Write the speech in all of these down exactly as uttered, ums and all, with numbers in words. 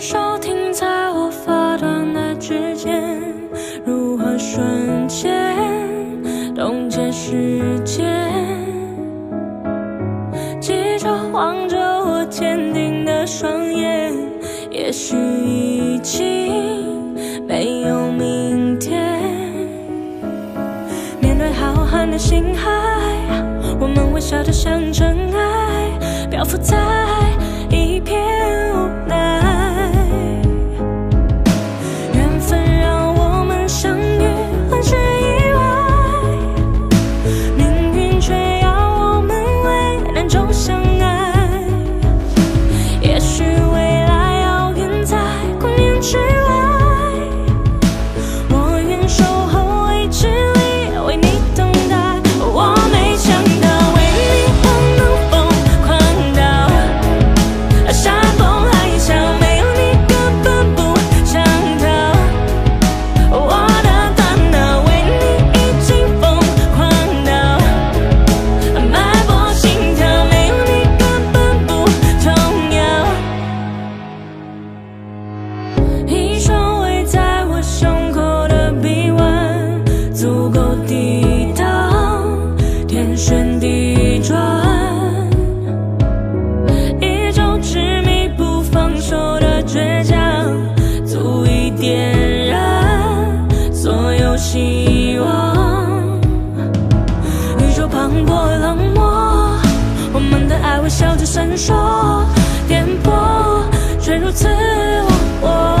手停在我发端的指尖，如何瞬间冻结时间？记着望着我坚定的双眼，也许已经没有明天。面对浩瀚的星海，我们微笑得像尘埃，漂浮在一片无奈。 笑着闪烁，颠簸，却如此活泼。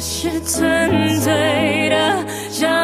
是纯粹的。